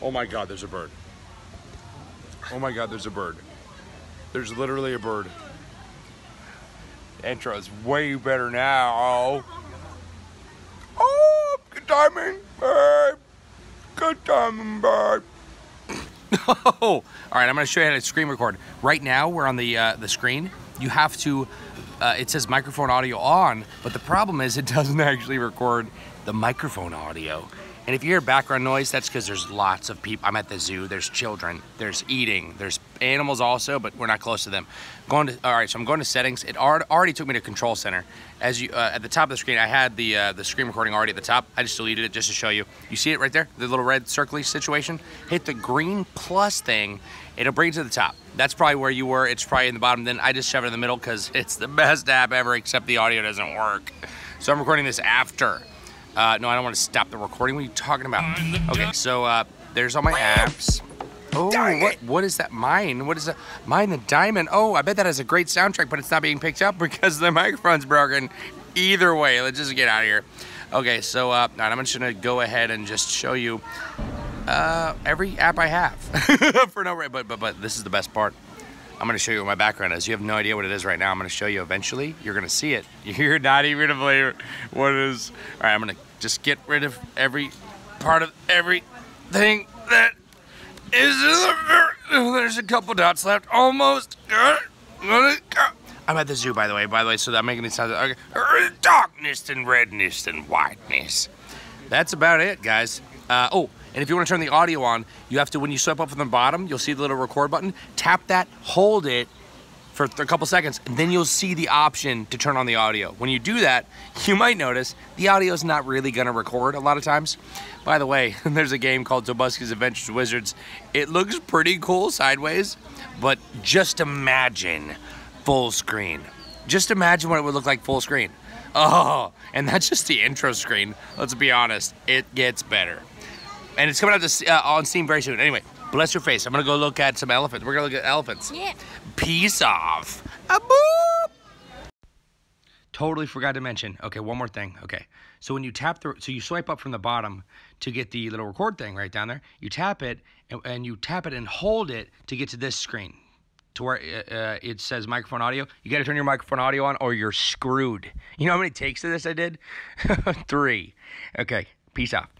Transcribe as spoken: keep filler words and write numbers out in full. Oh my God, there's a bird. Oh my God, there's a bird. There's literally a bird. The intro is way better now. Oh, oh good timing, babe. Good timing, babe. Oh, all right, I'm gonna show you how to screen record. Right now, we're on the, uh, the screen. You have to, uh, it says microphone audio on, but the problem is it doesn't actually record the microphone audio. And if you hear background noise, that's because there's lots of people. I'm at the zoo, there's children, there's eating, there's animals also, but we're not close to them. Going to, all right, so I'm going to settings. It already took me to control center. As you, uh, at the top of the screen, I had the, uh, the screen recording already at the top. I just deleted it just to show you. You see it right there? The little red circly situation? Hit the green plus thing, it'll bring it to the top. That's probably where you were. It's probably in the bottom. Then I just shove it in the middle because it's the best app ever, except the audio doesn't work. So I'm recording this after. Uh, no, I don't want to stop the recording. What are you talking about? Okay, so uh, there's all my apps. Oh, what, what is that? Mine? What is that? Mine the Diamond. Oh, I bet that has a great soundtrack, but it's not being picked up because the microphone's broken. Either way, let's just get out of here. Okay, so uh, I'm just going to go ahead and just show you uh, every app I have. For no reason, but, but, but this is the best part. I'm going to show you what my background is. You have no idea what it is right now. I'm going to show you eventually. You're going to see it. You're not even going to believe what it is. All right, I'm going to just get rid of every part of everything that is in the... There's a couple dots left. Almost. I'm at the zoo, by the way. By the way, so that I'm making it sound... Okay. Darkness and redness and whiteness. That's about it, guys. Uh, oh, and if you want to turn the audio on, you have to, when you swipe up from the bottom, you'll see the little record button. Tap that, hold it for a couple seconds, and then you'll see the option to turn on the audio. When you do that, you might notice the audio is not really going to record a lot of times. By the way, there's a game called Tobuscus Adventures Wizards. It looks pretty cool sideways, but just imagine full screen. Just imagine what it would look like full screen. Oh, and that's just the intro screen. Let's be honest, it gets better. And it's coming out to, uh, on Steam very soon. Anyway, bless your face. I'm going to go look at some elephants. We're going to look at elephants. Yeah. Peace off. A-boop. Totally forgot to mention. Okay, one more thing. Okay. So when you tap the, so you swipe up from the bottom to get the little record thing right down there. You tap it, and, and you tap it and hold it to get to this screen, to where uh, it says microphone audio. You got to turn your microphone audio on or you're screwed. You know how many takes of this I did? Three. Okay, peace off.